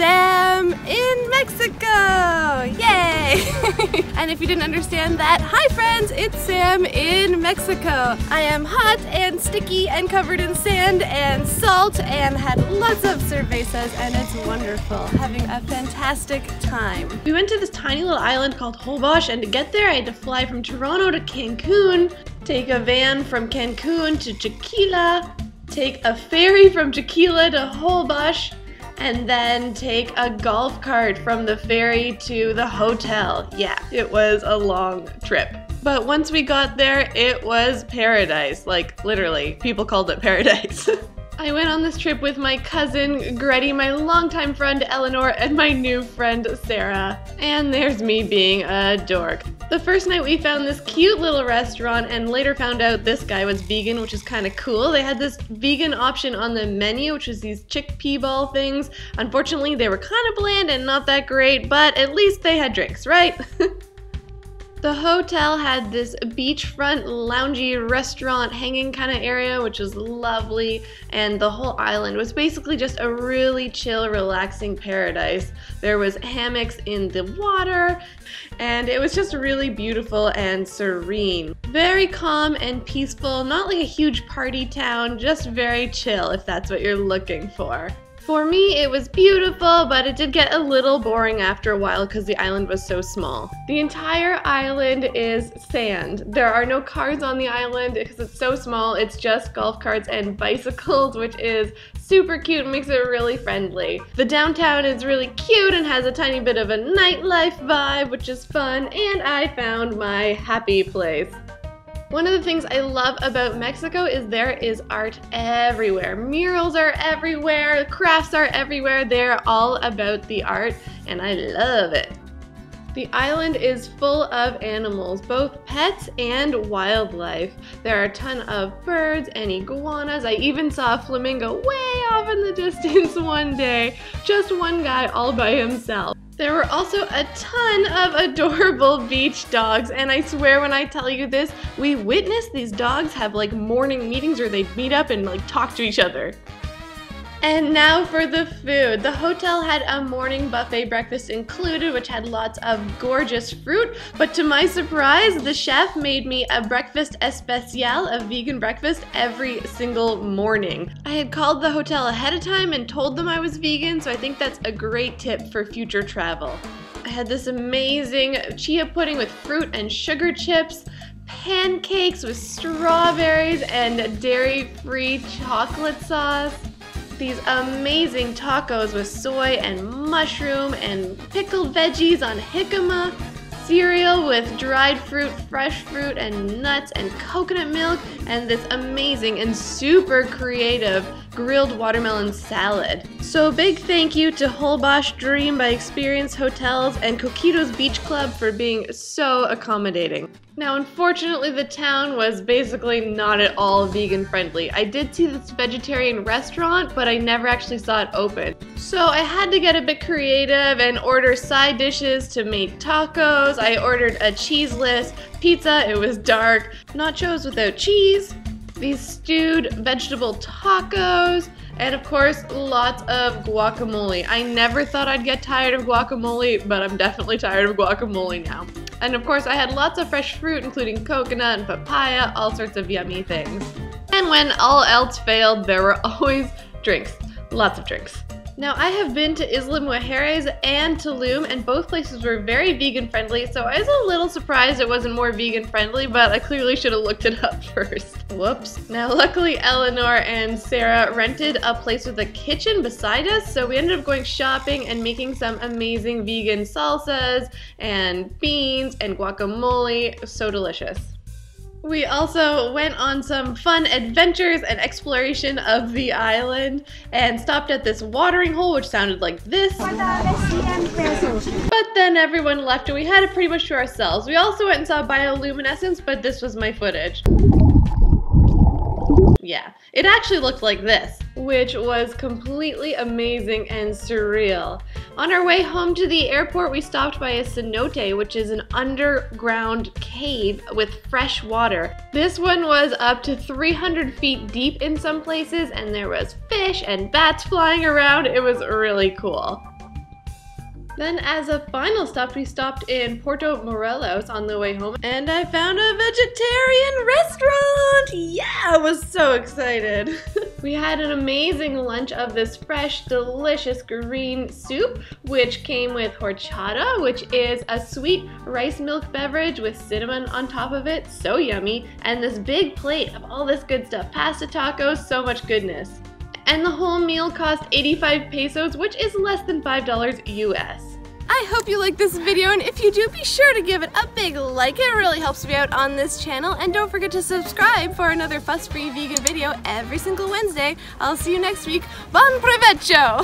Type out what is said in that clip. Sam in Mexico! Yay! And if you didn't understand that, hi friends, it's Sam in Mexico. I am hot and sticky and covered in sand and salt and had lots of cervezas, and it's wonderful. Having a fantastic time. We went to this tiny little island called Holbox, and to get there I had to fly from Toronto to Cancun, take a van from Cancun to Chiquilla, take a ferry from Chiquilla to Holbox, and then take a golf cart from the ferry to the hotel. Yeah, it was a long trip. But once we got there, it was paradise. Like, literally, people called it paradise. I went on this trip with my cousin Gretty, my longtime friend Eleanor, and my new friend Sarah. And there's me being a dork. The first night we found this cute little restaurant and later found out this guy was vegan, which is kind of cool. They had this vegan option on the menu, which was these chickpea ball things. Unfortunately, they were kind of bland and not that great, but at least they had drinks, right? The hotel had this beachfront loungy restaurant hanging kind of area, which was lovely, and the whole island was basically just a really chill, relaxing paradise. There was hammocks in the water, and it was just really beautiful and serene. Very calm and peaceful, not like a huge party town, just very chill if that's what you're looking for. For me, it was beautiful, but it did get a little boring after a while because the island was so small. The entire island is sand. There are no cars on the island because it's so small. It's just golf carts and bicycles, which is super cute and makes it really friendly. The downtown is really cute and has a tiny bit of a nightlife vibe, which is fun, and I found my happy place. One of the things I love about Mexico is there is art everywhere. Murals are everywhere, crafts are everywhere, they're all about the art, and I love it. The island is full of animals, both pets and wildlife. There are a ton of birds and iguanas. I even saw a flamingo way off in the distance one day. Just one guy all by himself. There were also a ton of adorable beach dogs, and I swear when I tell you this, we witnessed these dogs have like morning meetings where they'd meet up and like talk to each other. And now for the food. The hotel had a morning buffet breakfast included, which had lots of gorgeous fruit, but to my surprise, the chef made me a breakfast especial, a vegan breakfast, every single morning. I had called the hotel ahead of time and told them I was vegan, so I think that's a great tip for future travel. I had this amazing chia pudding with fruit and sugar chips, pancakes with strawberries and dairy-free chocolate sauce, these amazing tacos with soy and mushroom and pickled veggies on jicama, cereal with dried fruit, fresh fruit and nuts and coconut milk, and this amazing and super creative grilled watermelon salad. So big thank you to Holbox Dream by Experience Hotels and Coquito's Beach Club for being so accommodating. Now unfortunately the town was basically not at all vegan friendly. I did see this vegetarian restaurant, but I never actually saw it open. So I had to get a bit creative and order side dishes to make tacos. I ordered a cheeseless pizza, it was dark, nachos without cheese, these stewed vegetable tacos, and of course lots of guacamole. I never thought I'd get tired of guacamole, but I'm definitely tired of guacamole now. And of course I had lots of fresh fruit, including coconut and papaya, all sorts of yummy things. And when all else failed, there were always drinks, lots of drinks. Now I have been to Isla Mujeres and Tulum, and both places were very vegan friendly, so I was a little surprised it wasn't more vegan friendly, but I clearly should have looked it up first. Whoops. Now luckily Eleanor and Sarah rented a place with a kitchen beside us, so we ended up going shopping and making some amazing vegan salsas and beans and guacamole. So delicious. We also went on some fun adventures and exploration of the island and stopped at this watering hole, which sounded like this. But then everyone left and we had it pretty much to ourselves. We also went and saw bioluminescence, but this was my footage. Yeah, it actually looked like this, which was completely amazing and surreal. On our way home to the airport, we stopped by a cenote, which is an underground cave with fresh water. This one was up to 300 feet deep in some places, and there was fish and bats flying around. It was really cool. Then as a final stop, we stopped in Puerto Morelos on the way home, and I found a vegetarian restaurant! Yeah, I was so excited! We had an amazing lunch of this fresh, delicious green soup, which came with horchata, which is a sweet rice milk beverage with cinnamon on top of it, so yummy, and this big plate of all this good stuff, pasta, tacos, so much goodness. And the whole meal cost 85 pesos, which is less than $5 US. I hope you like this video, and if you do, be sure to give it a big like. It really helps me out on this channel, and don't forget to subscribe for another Fuss-Free Vegan video every single Wednesday. I'll see you next week. Bon provecho!